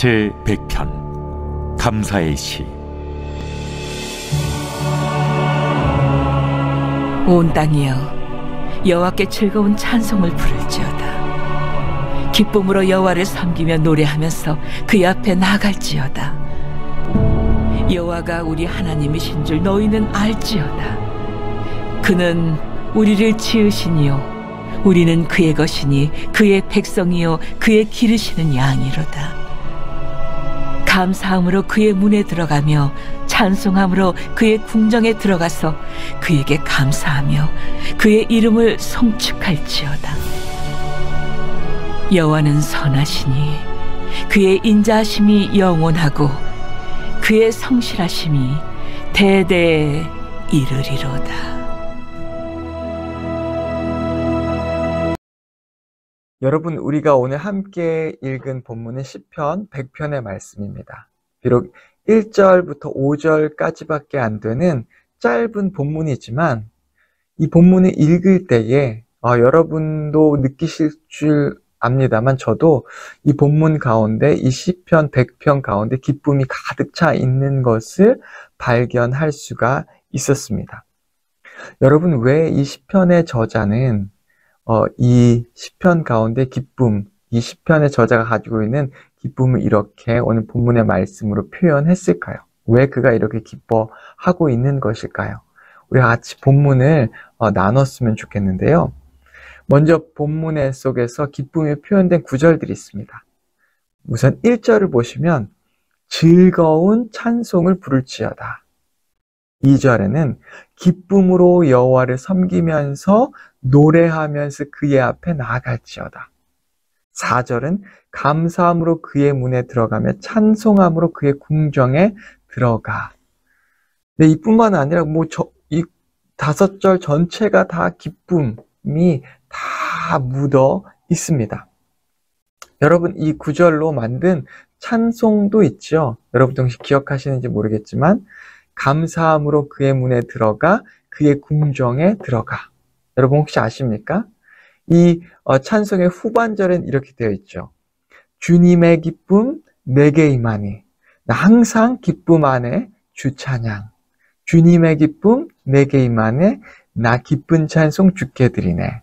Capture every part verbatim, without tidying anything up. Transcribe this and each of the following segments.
제백 편 감사의 시. 온 땅이여, 여호와께 즐거운 찬송을 부를지어다. 기쁨으로 여호와를 섬기며 노래하면서 그의 앞에 나아갈지어다. 여호와가 우리 하나님이신 줄 너희는 알지어다. 그는 우리를 지으시니요 우리는 그의 것이니 그의 백성이요 그의 기르시는 양이로다. 감사함으로 그의 문에 들어가며 찬송함으로 그의 궁정에 들어가서 그에게 감사하며 그의 이름을 송축할지어다. 여호와는 선하시니 그의 인자하심이 영원하고 그의 성실하심이 대대에 이르리로다. 여러분, 우리가 오늘 함께 읽은 본문은 시편 백 편의 말씀입니다. 비록 일 절부터 오 절까지밖에 안 되는 짧은 본문이지만 이 본문을 읽을 때에 아, 여러분도 느끼실 줄 압니다만 저도 이 본문 가운데, 이 시편 백 편 가운데 기쁨이 가득 차 있는 것을 발견할 수가 있었습니다. 여러분, 왜 이 시편의 저자는 어, 이 시편 가운데 기쁨, 이 시편의 저자가 가지고 있는 기쁨을 이렇게 오늘 본문의 말씀으로 표현했을까요? 왜 그가 이렇게 기뻐하고 있는 것일까요? 우리 같이 본문을 어, 나눴으면 좋겠는데요. 먼저 본문의 속에서 기쁨이 표현된 구절들이 있습니다. 우선 일 절을 보시면 즐거운 찬송을 부를지어다. 이 절에는 기쁨으로 여호와를 섬기면서 노래하면서 그의 앞에 나아갈지어다. 사 절은 감사함으로 그의 문에 들어가며 찬송함으로 그의 궁정에 들어가. 근데 이뿐만 아니라 뭐 저, 이 다섯 절 전체가 다 기쁨이 다 묻어 있습니다. 여러분, 이 구절로 만든 찬송도 있죠. 여러분도 혹시 기억하시는지 모르겠지만 감사함으로 그의 문에 들어가 그의 궁정에 들어가. 여러분 혹시 아십니까? 이 찬송의 후반절엔 이렇게 되어 있죠. 주님의 기쁨 내게 임하니 나 항상 기쁨 안에 주 찬양. 주님의 기쁨 내게 임하니 나 기쁜 찬송 주께 드리네.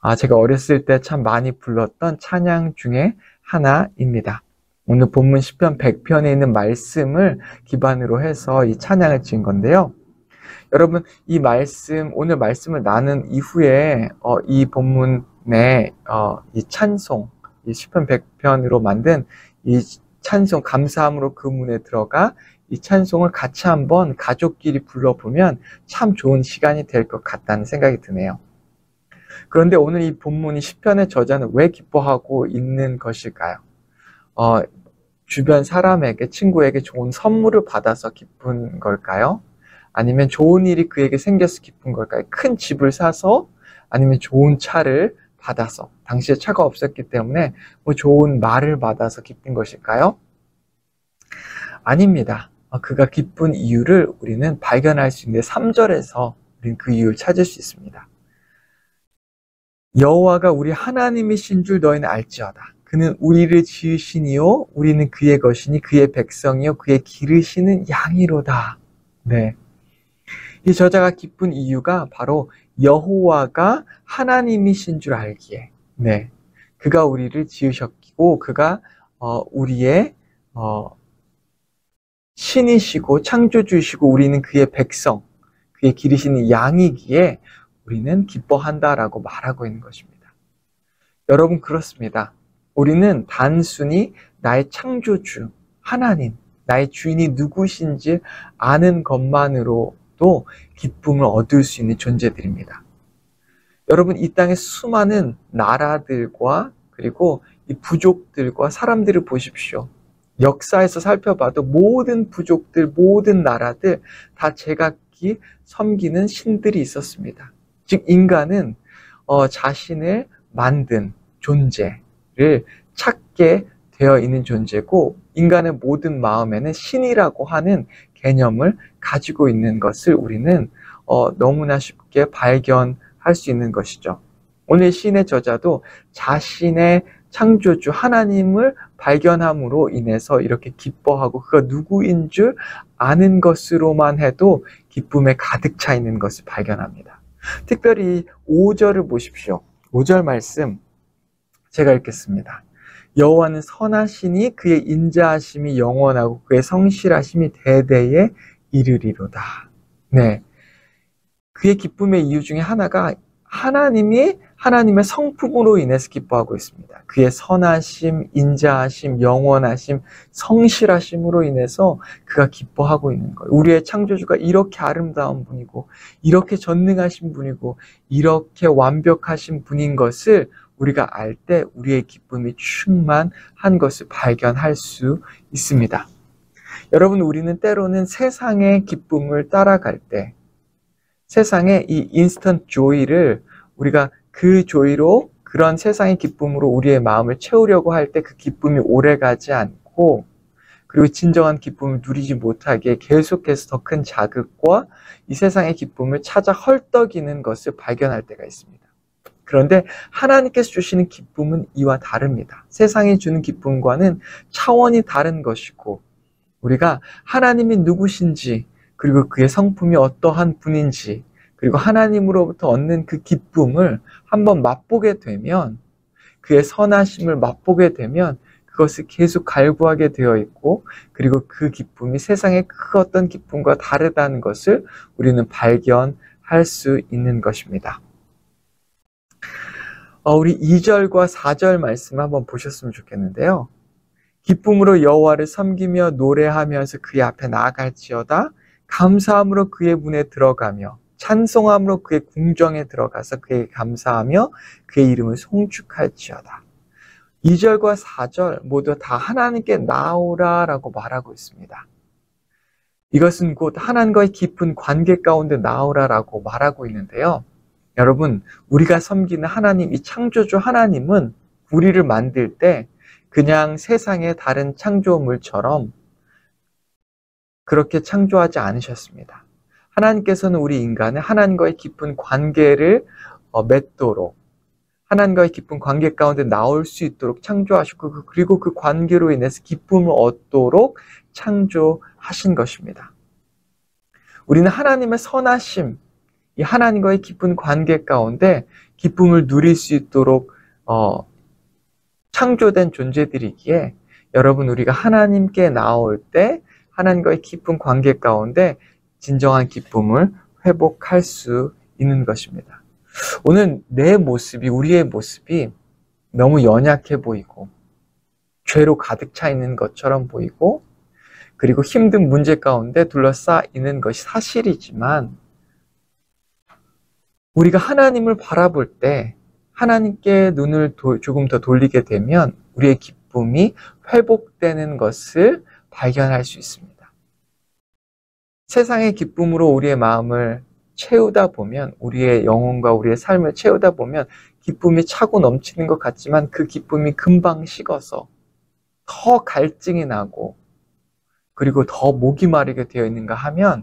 아, 제가 어렸을 때 참 많이 불렀던 찬양 중에 하나입니다. 오늘 본문 시편 백 편에 있는 말씀을 기반으로 해서 이 찬양을 지은 건데요. 여러분, 이 말씀, 오늘 말씀을 나눈 이후에 어, 이 본문의 어, 이 찬송, 이 시편 백 편으로 만든 이 찬송, 감사함으로 그 문에 들어가 이 찬송을 같이 한번 가족끼리 불러보면 참 좋은 시간이 될 것 같다는 생각이 드네요. 그런데 오늘 이 본문이 시편의 저자는 왜 기뻐하고 있는 것일까요? 어, 주변 사람에게, 친구에게 좋은 선물을 받아서 기쁜 걸까요? 아니면 좋은 일이 그에게 생겨서 기쁜 걸까요? 큰 집을 사서, 아니면 좋은 차를 받아서, 당시에 차가 없었기 때문에 뭐 좋은 말을 받아서 기쁜 것일까요? 아닙니다. 어, 그가 기쁜 이유를 우리는 발견할 수 있는데 삼 절에서 우리는 그 이유를 찾을 수 있습니다. 여호와가 우리 하나님이신 줄 너희는 알지어다. 그는 우리를 지으시니요 우리는 그의 것이니 그의 백성이요 그의 기르시는 양이로다. 네, 이 저자가 기쁜 이유가 바로 여호와가 하나님이신 줄 알기에, 네, 그가 우리를 지으셨고 그가 어, 우리의 어, 신이시고 창조주이시고 우리는 그의 백성, 그의 기르시는 양이기에 우리는 기뻐한다라고 말하고 있는 것입니다. 여러분, 그렇습니다. 우리는 단순히 나의 창조주, 하나님, 나의 주인이 누구신지 아는 것만으로도 기쁨을 얻을 수 있는 존재들입니다. 여러분, 이 땅의 수많은 나라들과 그리고 이 부족들과 사람들을 보십시오. 역사에서 살펴봐도 모든 부족들, 모든 나라들 다 제각기 섬기는 신들이 있었습니다. 즉, 인간은 어, 자신을 만든 존재, 를 찾게 되어 있는 존재고 인간의 모든 마음에는 신이라고 하는 개념을 가지고 있는 것을 우리는 어, 너무나 쉽게 발견할 수 있는 것이죠. 오늘 시인의 저자도 자신의 창조주 하나님을 발견함으로 인해서 이렇게 기뻐하고 그가 누구인 줄 아는 것으로만 해도 기쁨에 가득 차 있는 것을 발견합니다. 특별히 오 절을 보십시오. 오 절 말씀 제가 읽겠습니다. 여호와는 선하시니 그의 인자하심이 영원하고 그의 성실하심이 대대에 이르리로다. 네, 그의 기쁨의 이유 중에 하나가 하나님이 하나님의 성품으로 인해서 기뻐하고 있습니다. 그의 선하심, 인자하심, 영원하심, 성실하심으로 인해서 그가 기뻐하고 있는 거예요. 우리의 창조주가 이렇게 아름다운 분이고 이렇게 전능하신 분이고 이렇게 완벽하신 분인 것을 우리가 알 때 우리의 기쁨이 충만한 것을 발견할 수 있습니다. 여러분, 우리는 때로는 세상의 기쁨을 따라갈 때 세상의 이 인스턴트 조이를 우리가 그 조이로, 그런 세상의 기쁨으로 우리의 마음을 채우려고 할 때 그 기쁨이 오래가지 않고, 그리고 진정한 기쁨을 누리지 못하게 계속해서 더 큰 자극과 이 세상의 기쁨을 찾아 헐떡이는 것을 발견할 때가 있습니다. 그런데 하나님께서 주시는 기쁨은 이와 다릅니다. 세상이 주는 기쁨과는 차원이 다른 것이고, 우리가 하나님이 누구신지, 그리고 그의 성품이 어떠한 분인지, 그리고 하나님으로부터 얻는 그 기쁨을 한번 맛보게 되면, 그의 선하심을 맛보게 되면 그것을 계속 갈구하게 되어 있고, 그리고 그 기쁨이 세상의 그 어떤 기쁨과 다르다는 것을 우리는 발견할 수 있는 것입니다. 어, 우리 이 절과 사 절 말씀 한번 보셨으면 좋겠는데요. 기쁨으로 여호와를 섬기며 노래하면서 그의 앞에 나아갈지어다. 감사함으로 그의 문에 들어가며 찬송함으로 그의 궁정에 들어가서 그에게 감사하며 그의 이름을 송축할지어다. 이 절과 사 절 모두 다 하나님께 나오라라고 말하고 있습니다. 이것은 곧 하나님과의 깊은 관계 가운데 나오라라고 말하고 있는데요. 여러분, 우리가 섬기는 하나님, 이 창조주 하나님은 우리를 만들 때 그냥 세상의 다른 창조물처럼 그렇게 창조하지 않으셨습니다. 하나님께서는 우리 인간을 하나님과의 깊은 관계를 맺도록, 하나님과의 깊은 관계 가운데 나올 수 있도록 창조하셨고, 그리고 그 관계로 인해서 기쁨을 얻도록 창조하신 것입니다. 우리는 하나님의 선하심, 이 하나님과의 깊은 관계 가운데 기쁨을 누릴 수 있도록 어, 창조된 존재들이기에, 여러분, 우리가 하나님께 나올 때 하나님과의 깊은 관계 가운데 진정한 기쁨을 회복할 수 있는 것입니다. 오늘 내 모습이, 우리의 모습이 너무 연약해 보이고 죄로 가득 차 있는 것처럼 보이고, 그리고 힘든 문제 가운데 둘러싸이는 것이 사실이지만, 우리가 하나님을 바라볼 때 하나님께 눈을 도, 조금 더 돌리게 되면 우리의 기쁨이 회복되는 것을 발견할 수 있습니다. 세상의 기쁨으로 우리의 마음을 채우다 보면, 우리의 영혼과 우리의 삶을 채우다 보면 기쁨이 차고 넘치는 것 같지만 그 기쁨이 금방 식어서 더 갈증이 나고, 그리고 더 목이 마르게 되어 있는가 하면,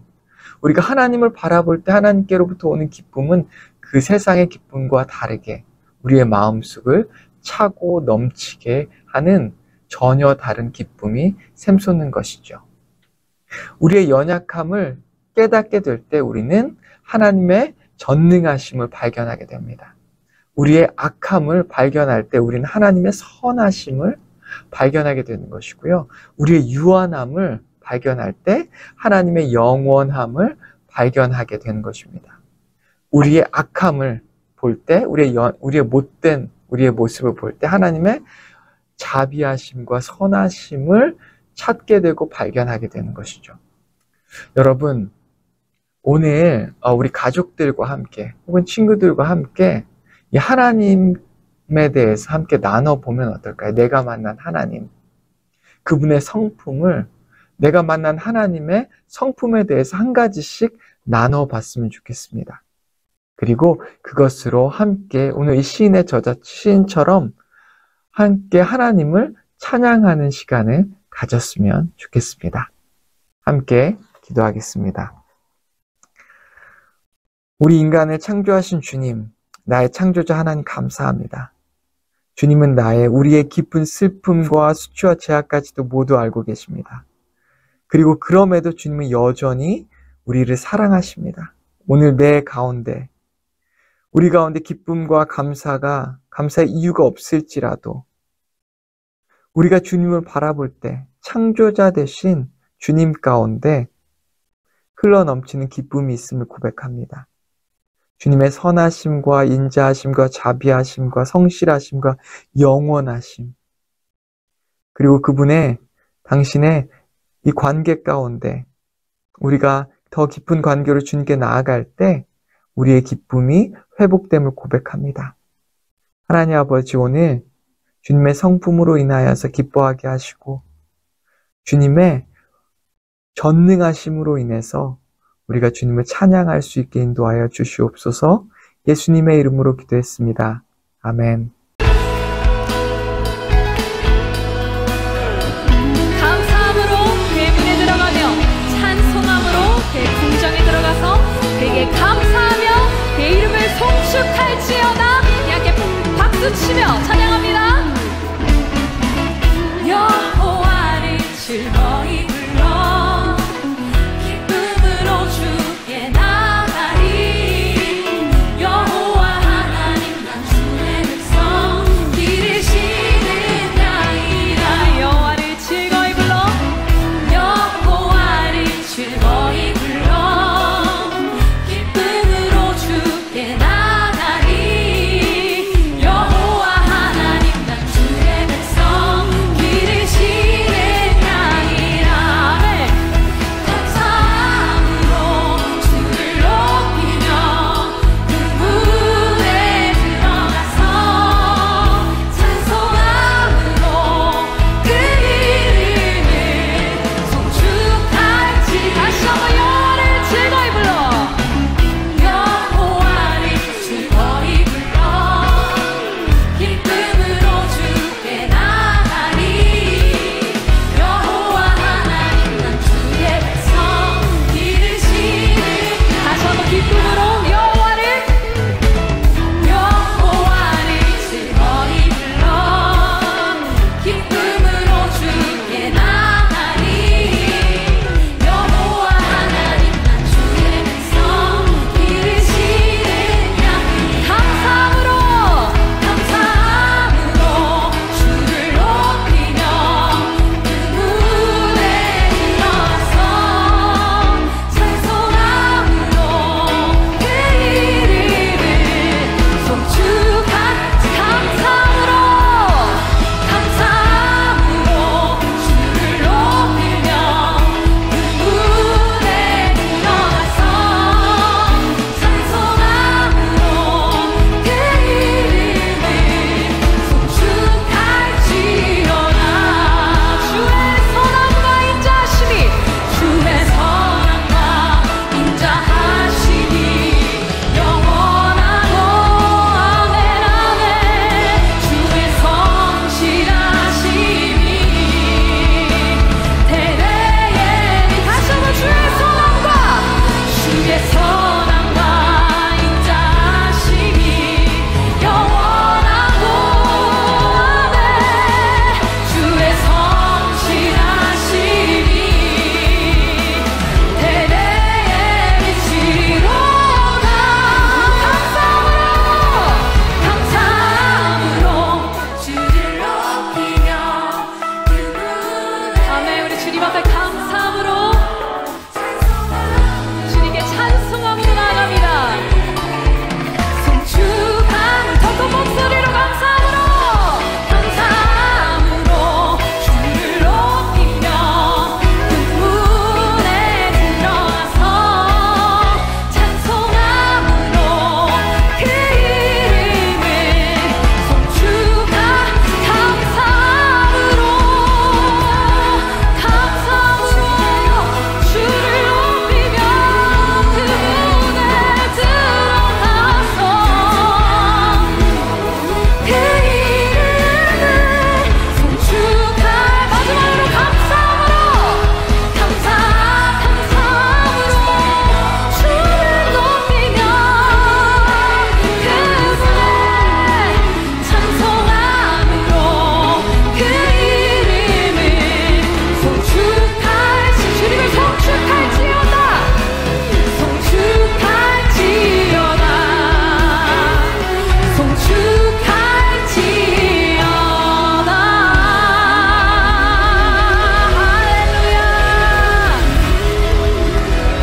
우리가 하나님을 바라볼 때 하나님께로부터 오는 기쁨은 그 세상의 기쁨과 다르게 우리의 마음속을 차고 넘치게 하는 전혀 다른 기쁨이 샘솟는 것이죠. 우리의 연약함을 깨닫게 될 때 우리는 하나님의 전능하심을 발견하게 됩니다. 우리의 악함을 발견할 때 우리는 하나님의 선하심을 발견하게 되는 것이고요. 우리의 유한함을 발견할 때 하나님의 영원함을 발견하게 되는 것입니다. 우리의 악함을 볼 때, 우리의, 연, 우리의 못된 우리의 모습을 볼 때 하나님의 자비하심과 선하심을 찾게 되고 발견하게 되는 것이죠. 여러분, 오늘 우리 가족들과 함께 혹은 친구들과 함께 이 하나님에 대해서 함께 나눠보면 어떨까요? 내가 만난 하나님, 그분의 성품을, 내가 만난 하나님의 성품에 대해서 한 가지씩 나눠봤으면 좋겠습니다. 그리고 그것으로 함께 오늘 이 시인의 저자 시인처럼 함께 하나님을 찬양하는 시간을 가졌으면 좋겠습니다. 함께 기도하겠습니다. 우리 인간을 창조하신 주님, 나의 창조자 하나님 감사합니다. 주님은 나의 우리의 깊은 슬픔과 수치와 제약까지도 모두 알고 계십니다. 그리고 그럼에도 주님은 여전히 우리를 사랑하십니다. 오늘 내 가운데, 우리 가운데 기쁨과 감사가, 감사의 이유가 없을지라도 우리가 주님을 바라볼 때 창조자 대신 주님 가운데 흘러넘치는 기쁨이 있음을 고백합니다. 주님의 선하심과 인자하심과 자비하심과 성실하심과 영원하심, 그리고 그분의, 당신의 이 관계 가운데 우리가 더 깊은 관계로 주님께 나아갈 때 우리의 기쁨이 회복됨을 고백합니다. 하나님 아버지, 오늘 주님의 성품으로 인하여서 기뻐하게 하시고 주님의 전능하심으로 인해서 우리가 주님을 찬양할 수 있게 인도하여 주시옵소서. 예수님의 이름으로 기도했습니다. 아멘. 감사함으로 그의 문에 들어가며 찬송함으로 그의 궁정에 들어가서 그에게 감사하며 그의 이름을 송축할지어다. 함께 박수치며